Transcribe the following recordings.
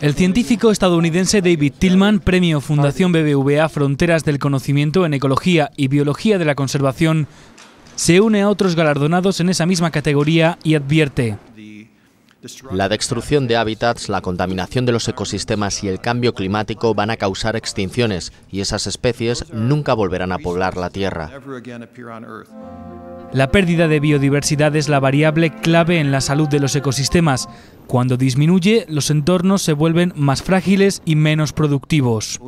El científico estadounidense David Tilman, premio Fundación BBVA Fronteras del Conocimiento en Ecología y Biología de la Conservación, se une a otros galardonados en esa misma categoría y advierte: la destrucción de hábitats, la contaminación de los ecosistemas y el cambio climático van a causar extinciones, y esas especies nunca volverán a poblar la Tierra. La pérdida de biodiversidad es la variable clave en la salud de los ecosistemas. Cuando disminuye, los entornos se vuelven más frágiles y menos productivos.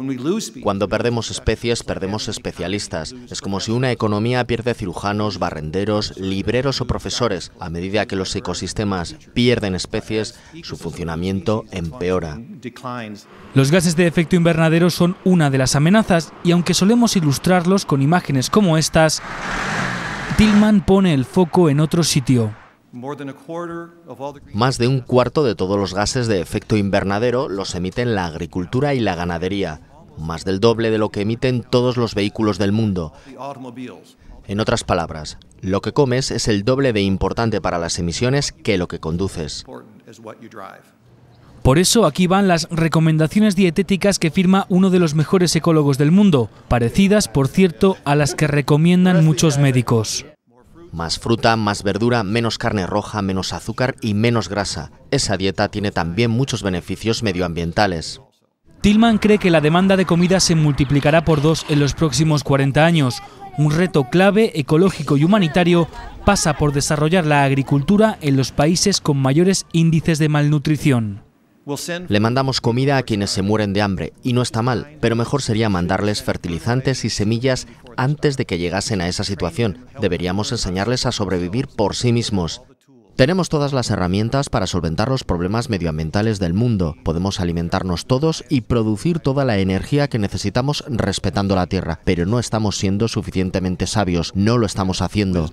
Cuando perdemos especies, perdemos especialistas. Es como si una economía pierde cirujanos, barrenderos, libreros o profesores. A medida que los ecosistemas pierden especies, su funcionamiento empeora. Los gases de efecto invernadero son una de las amenazas, y aunque solemos ilustrarlos con imágenes como estas, Tilman pone el foco en otro sitio. Más de un cuarto de todos los gases de efecto invernadero los emiten la agricultura y la ganadería, más del doble de lo que emiten todos los vehículos del mundo. En otras palabras, lo que comes es el doble de importante para las emisiones que lo que conduces. Por eso aquí van las recomendaciones dietéticas que firma uno de los mejores ecólogos del mundo, parecidas, por cierto, a las que recomiendan muchos médicos. Más fruta, más verdura, menos carne roja, menos azúcar y menos grasa. Esa dieta tiene también muchos beneficios medioambientales. Tilman cree que la demanda de comida se multiplicará por 2 en los próximos 40 años. Un reto clave, ecológico y humanitario, pasa por desarrollar la agricultura en los países con mayores índices de malnutrición. Le mandamos comida a quienes se mueren de hambre, y no está mal, pero mejor sería mandarles fertilizantes y semillas antes de que llegasen a esa situación. Deberíamos enseñarles a sobrevivir por sí mismos. Tenemos todas las herramientas para solventar los problemas medioambientales del mundo. Podemos alimentarnos todos y producir toda la energía que necesitamos respetando la Tierra, pero no estamos siendo suficientemente sabios, no lo estamos haciendo.